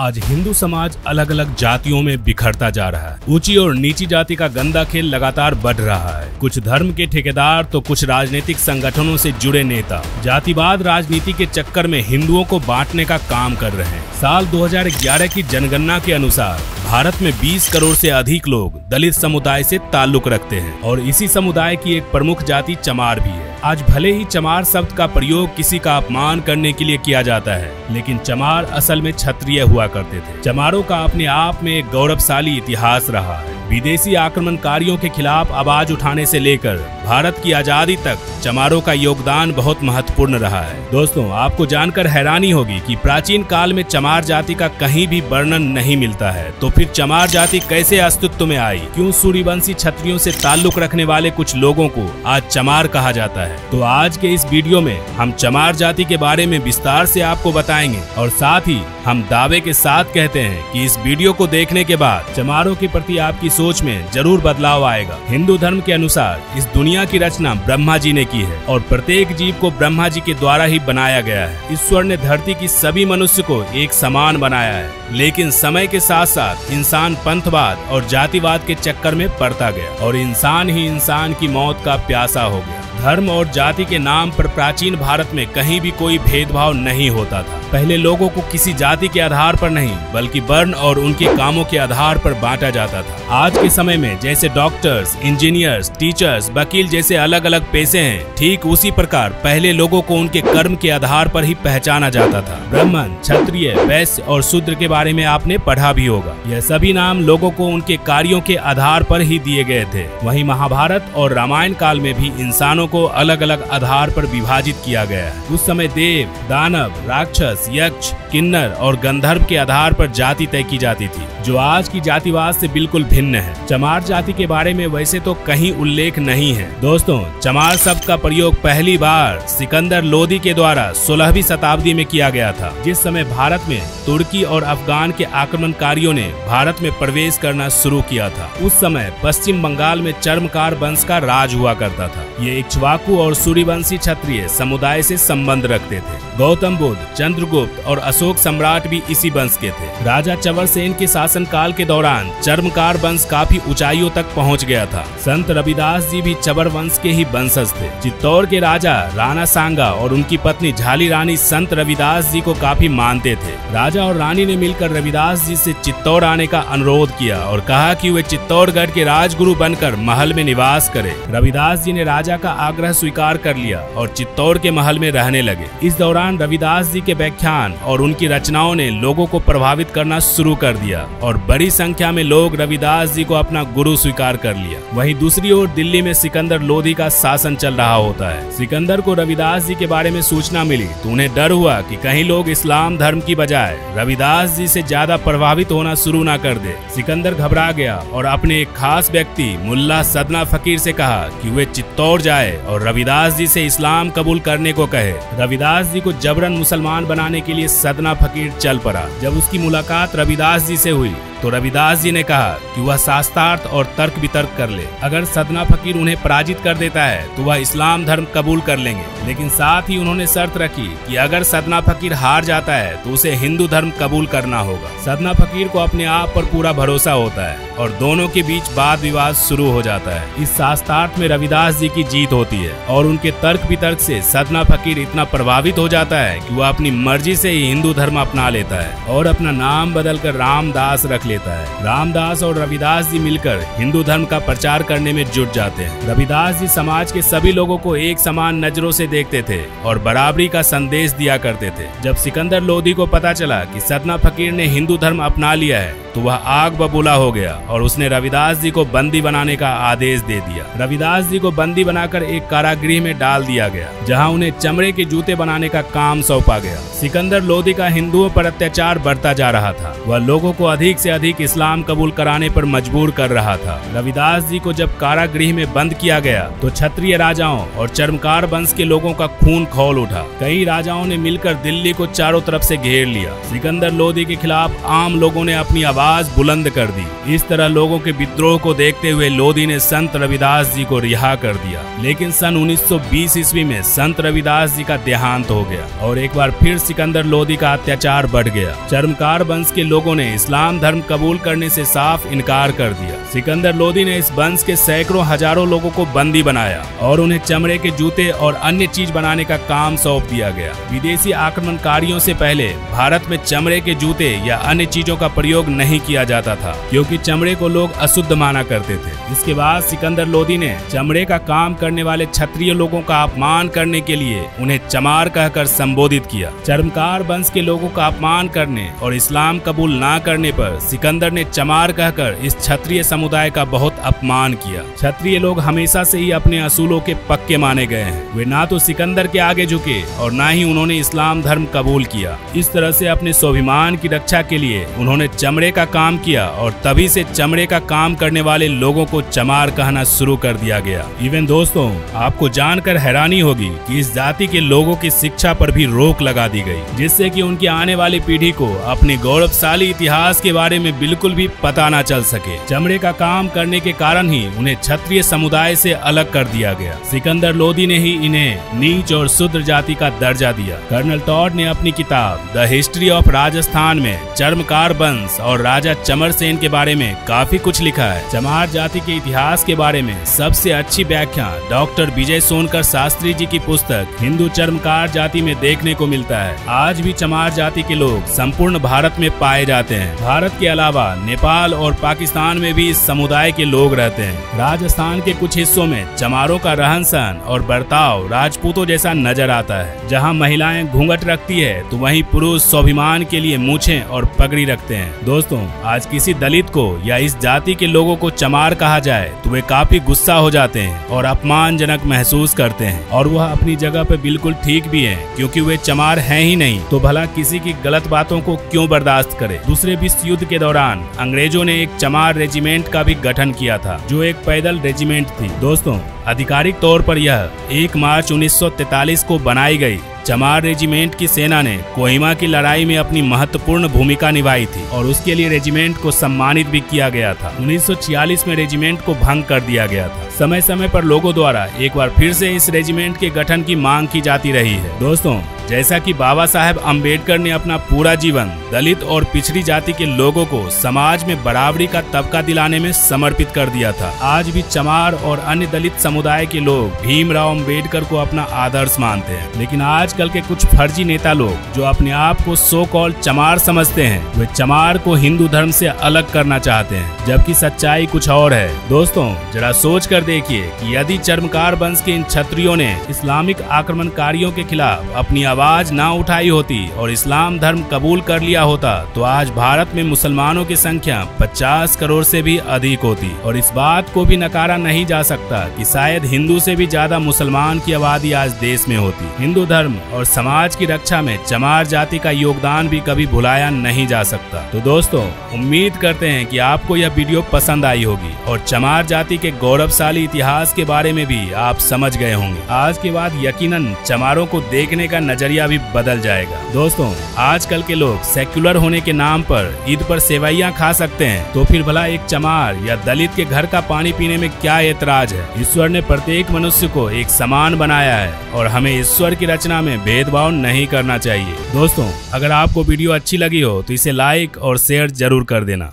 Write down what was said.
आज हिंदू समाज अलग अलग जातियों में बिखरता जा रहा है। ऊंची और नीची जाति का गंदा खेल लगातार बढ़ रहा है। कुछ धर्म के ठेकेदार तो कुछ राजनीतिक संगठनों से जुड़े नेता जातिवाद राजनीति के चक्कर में हिंदुओं को बांटने का काम कर रहे हैं। साल 2011 की जनगणना के अनुसार भारत में 20 करोड़ से अधिक लोग दलित समुदाय से ताल्लुक रखते हैं और इसी समुदाय की एक प्रमुख जाति चमार भी है। आज भले ही चमार शब्द का प्रयोग किसी का अपमान करने के लिए किया जाता है, लेकिन चमार असल में क्षत्रिय हुआ करते थे। चमारों का अपने आप में एक गौरवशाली इतिहास रहा है। विदेशी आक्रमणकारियों के खिलाफ आवाज उठाने से लेकर भारत की आजादी तक चमारों का योगदान बहुत महत्वपूर्ण रहा है। दोस्तों, आपको जानकर हैरानी होगी कि प्राचीन काल में चमार जाति का कहीं भी वर्णन नहीं मिलता है, तो फिर चमार जाति कैसे अस्तित्व में आई? क्यों सूर्यवंशी क्षत्रियों से ताल्लुक रखने वाले कुछ लोगों को आज चमार कहा जाता है? तो आज के इस वीडियो में हम चमार जाति के बारे में विस्तार से आपको बताएंगे और साथ ही हम दावे के साथ कहते हैं कि इस वीडियो को देखने के बाद चमारों के प्रति आपकी सोच में जरूर बदलाव आएगा। हिंदू धर्म के अनुसार इस दुनिया की रचना ब्रह्मा जी ने की है और प्रत्येक जीव को ब्रह्मा जी के द्वारा ही बनाया गया है। ईश्वर ने धरती की सभी मनुष्य को एक समान बनाया है, लेकिन समय के साथ साथ इंसान पंथवाद और जातिवाद के चक्कर में पड़ता गया और इंसान ही इंसान की मौत का प्यासा हो गया। धर्म और जाति के नाम पर प्राचीन भारत में कहीं भी कोई भेदभाव नहीं होता था। पहले लोगों को किसी जाति के आधार पर नहीं बल्कि वर्ण और उनके कामों के आधार पर बांटा जाता था। आज के समय में जैसे डॉक्टर्स, इंजीनियर्स, टीचर्स, वकील जैसे अलग अलग पेशे हैं, ठीक उसी प्रकार पहले लोगों को उनके कर्म के आधार पर ही पहचाना जाता था। ब्राह्मण, क्षत्रिय, वैश्य और शूद्र के बारे में आपने पढ़ा भी होगा। यह सभी नाम लोगों को उनके कार्यों के आधार पर ही दिए गए थे। वहीं महाभारत और रामायण काल में भी इंसानों को अलग अलग आधार पर विभाजित किया गया है। उस समय देव, दानव, राक्षस, यक्ष, किन्नर और गंधर्व के आधार पर जाति तय की जाती थी, जो आज की जातिवाद से बिल्कुल भिन्न है। चमार जाति के बारे में वैसे तो कहीं उल्लेख नहीं है। दोस्तों, चमार शब्द का प्रयोग पहली बार सिकंदर लोधी के द्वारा 16वीं शताब्दी में किया गया था, जिस समय भारत में तुर्की और अफगान के आक्रमणकारियों ने भारत में प्रवेश करना शुरू किया था। उस समय पश्चिम बंगाल में चर्मकार वंश का राज हुआ करता था। ये इक्ष्वाकु और सूर्यवंशी क्षत्रिय समुदाय से संबंध रखते थे। गौतम बुद्ध, चंद्रगुप्त और अशोक सम्राट भी इसी वंश के थे। राजा चमरसेन के शासनकाल के दौरान चर्मकार वंश काफी ऊंचाइयों तक पहुंच गया था। संत रविदास जी भी चबर वंश के ही वंशज थे। चित्तौड़ के राजा राणा सांगा और उनकी पत्नी झाली रानी संत रविदास जी को काफी मानते थे। राजा और रानी ने मिलकर रविदास जी से चित्तौड़ आने का अनुरोध किया और कहा कि वे चित्तौड़गढ़ के राजगुरु बनकर महल में निवास करें। रविदास जी ने राजा का आग्रह स्वीकार कर लिया और चित्तौड़ के महल में रहने लगे। इस दौरान रविदास जी के व्याख्यान और उनकी रचनाओं ने लोगों को प्रभावित करना शुरू कर दिया और बड़ी संख्या में लोग रविदास जी को अपना गुरु स्वीकार कर लिया। वहीं दूसरी ओर दिल्ली में सिकंदर लोधी का शासन चल रहा होता है। सिकंदर को रविदास जी के बारे में सूचना मिली तो उन्हें डर हुआ कि कहीं लोग इस्लाम धर्म की बजाय रविदास जी से ज्यादा प्रभावित होना शुरू न कर दे। सिकंदर घबरा गया और अपने एक खास व्यक्ति मुल्ला सदना फकीर से कहा कि वे चित्तौड़ जाए और रविदास जी से इस्लाम कबूल करने को कहे। रविदास जी को जबरन मुसलमान बनाने के लिए सदना फकीर चल पड़ा। जब उसकी मुलाकात रविदास जी से हुई तो रविदास जी ने कहा कि वह शास्त्रार्थ और तर्क वितर्क कर ले। अगर सदना फकीर उन्हें पराजित कर देता है तो वह इस्लाम धर्म कबूल कर लेंगे, लेकिन साथ ही उन्होंने शर्त रखी कि अगर सदना फकीर हार जाता है तो उसे हिंदू धर्म कबूल करना होगा। सदना फकीर को अपने आप पर पूरा भरोसा होता है और दोनों के बीच वाद विवाद शुरू हो जाता है। इस शास्त्रार्थ में रविदास जी की जीत होती है और उनके तर्क वितर्क से सदना फकीर इतना प्रभावित हो जाता है कि वह अपनी मर्जी से ही हिंदू धर्म अपना लेता है और अपना नाम बदलकर रामदास रख लेता है। रामदास और रविदास जी मिलकर हिंदू धर्म का प्रचार करने में जुट जाते हैं। रविदास जी समाज के सभी लोगों को एक समान नजरों से देखते थे और बराबरी का संदेश दिया करते थे। जब सिकंदर लोधी को पता चला कि सदना फकीर ने हिंदू धर्म अपना लिया है तो वह आग बबूला हो गया और उसने रविदास जी को बंदी बनाने का आदेश दे दिया। रविदास जी को बंदी बनाकर एक कारागृह में डाल दिया गया, जहां उन्हें चमड़े के जूते बनाने का काम सौंपा गया। सिकंदर लोधी का हिंदुओं पर अत्याचार बढ़ता जा रहा था। वह लोगों को अधिक से अधिक इस्लाम कबूल कराने पर मजबूर कर रहा था। रविदास जी को जब कारागृह में बंद किया गया तो क्षत्रिय राजाओं और चर्मकार वंश के लोगों का खून खौल उठा। कई राजाओं ने मिलकर दिल्ली को चारों तरफ से घेर लिया। सिकंदर लोधी के खिलाफ आम लोगों ने अपनी आवाज बुलंद कर दी। इस तरह लोगों के विद्रोह को देखते हुए लोधी ने संत रविदास जी को रिहा कर दिया। लेकिन सन 1920 ईस्वी में संत रविदास जी का देहांत हो गया और एक बार फिर सिकंदर लोधी का अत्याचार बढ़ गया। चर्मकार वंश के लोगों ने इस्लाम धर्म कबूल करने से साफ इनकार कर दिया। सिकंदर लोधी ने इस वंश के सैकड़ों हजारों लोगों को बंदी बनाया और उन्हें चमड़े के जूते और अन्य चीज बनाने का काम सौंप दिया गया। विदेशी आक्रमणकारियों से पहले भारत में चमड़े के जूते या अन्य चीजों का प्रयोग नहीं किया जाता था क्योंकि चमड़े को लोग अशुद्ध माना करते थे। इसके बाद सिकंदर लोधी ने चमड़े का काम करने वाले क्षत्रिय लोगों का अपमान करने के लिए उन्हें चमार कहकर संबोधित किया। चर्मकार वंश के लोगों का अपमान करने और इस्लाम कबूल ना करने पर सिकंदर ने चमार कहकर इस क्षत्रिय समुदाय का बहुत अपमान किया। क्षत्रिय लोग हमेशा से ही अपने असूलों के पक्के माने गए हैं। वे ना तो सिकंदर के आगे झुके और ना ही उन्होंने इस्लाम धर्म कबूल किया। इस तरह से अपने स्वाभिमान की रक्षा के लिए उन्होंने चमड़े का काम किया और तभी से चमड़े का काम करने वाले लोगों को चमार कहना शुरू कर दिया गया। इवन दोस्तों, आपको जानकर हैरानी होगी कि इस जाति के लोगों की शिक्षा पर भी रोक लगा दी गई, जिससे कि उनकी आने वाली पीढ़ी को अपने गौरवशाली इतिहास के बारे में बिल्कुल भी पता ना चल सके। चमड़े का काम करने के कारण ही उन्हें क्षत्रिय समुदाय से अलग कर दिया गया। सिकंदर लोधी ने ही इन्हें नीच और शूद्र जाति का दर्जा दिया। कर्नल टॉड ने अपनी किताब द हिस्ट्री ऑफ राजस्थान में चर्मकार वंश और राजा चमरसेन के बारे में काफी कुछ लिखा है। चमार जाति के इतिहास के बारे में सबसे अच्छी व्याख्या डॉक्टर विजय सोनकर शास्त्री जी की पुस्तक हिंदू चर्मकार जाति में देखने को मिलता है। आज भी चमार जाति के लोग संपूर्ण भारत में पाए जाते हैं। भारत के अलावा नेपाल और पाकिस्तान में भी इस समुदाय के लोग रहते हैं। राजस्थान के कुछ हिस्सों में चमारों का रहन सहन और बर्ताव राजपूतों जैसा नजर आता है। जहाँ महिलाएं घूंघट रखती है तो वहीं पुरुष स्वाभिमान के लिए मूछें और पगड़ी रखते हैं। दोस्तों, आज किसी दलित को या इस जाति के लोगों को चमार कहा जाए तो वे काफी गुस्सा हो जाते हैं और अपमानजनक महसूस करते हैं, और वह अपनी जगह पर बिल्कुल ठीक भी है क्योंकि वे चमार हैं ही नहीं, तो भला किसी की गलत बातों को क्यों बर्दाश्त करें। दूसरे विश्व युद्ध के दौरान अंग्रेजों ने एक चमार रेजिमेंट का भी गठन किया था, जो एक पैदल रेजिमेंट थी। दोस्तों, आधिकारिक तौर पर यह 1 मार्च 1943 को बनाई गई चमार रेजिमेंट की सेना ने कोहिमा की लड़ाई में अपनी महत्वपूर्ण भूमिका निभाई थी और उसके लिए रेजिमेंट को सम्मानित भी किया गया था। 1946 में रेजिमेंट को भंग कर दिया गया था। समय समय पर लोगों द्वारा एक बार फिर से इस रेजिमेंट के गठन की मांग की जाती रही है। दोस्तों, जैसा कि बाबा साहेब अम्बेडकर ने अपना पूरा जीवन दलित और पिछड़ी जाति के लोगों को समाज में बराबरी का तबका दिलाने में समर्पित कर दिया था, आज भी चमार और अन्य दलित समुदाय के लोग भीमराव अंबेडकर को अपना आदर्श मानते हैं। लेकिन आजकल के कुछ फर्जी नेता लोग जो अपने आप को सो कॉल चमार समझते हैं, वे चमार को हिंदू धर्म से अलग करना चाहते हैं, जबकि सच्चाई कुछ और है। दोस्तों, जरा सोच कर देखिए कि यदि चर्मकार वंश के इन क्षत्रियों ने इस्लामिक आक्रमणकारियों के खिलाफ अपनी आवाज ना उठाई होती और इस्लाम धर्म कबूल कर लिया होता तो आज भारत में मुसलमानों की संख्या 50 करोड़ से भी अधिक होती। और इस बात को भी नकारा नहीं जा सकता कि शायद हिंदू से भी ज्यादा मुसलमान की आबादी आज देश में होती। हिंदू धर्म और समाज की रक्षा में चमार जाति का योगदान भी कभी भुलाया नहीं जा सकता। तो दोस्तों, उम्मीद करते हैं कि आपको यह वीडियो पसंद आई होगी और चमार जाति के गौरवशाली इतिहास के बारे में भी आप समझ गए होंगे। आज के बाद यकीनन चमारों को देखने का नजरिया भी बदल जाएगा। दोस्तों, आजकल के लोग सेक्युलर होने के नाम पर ईद पर सेवैयां खा सकते हैं, तो फिर भला एक चमार या दलित के घर का पानी पीने में क्या ऐतराज है। ईश्वर ने प्रत्येक मनुष्य को एक समान बनाया है और हमें ईश्वर की रचना में भेदभाव नहीं करना चाहिए। दोस्तों, अगर आपको वीडियो अच्छी लगी हो तो इसे लाइक और शेयर जरूर कर देना।